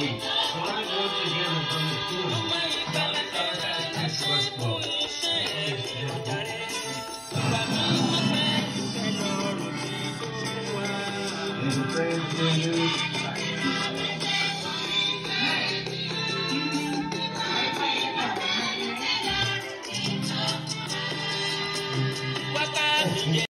week. So I go together from the school. That's football. And thank you.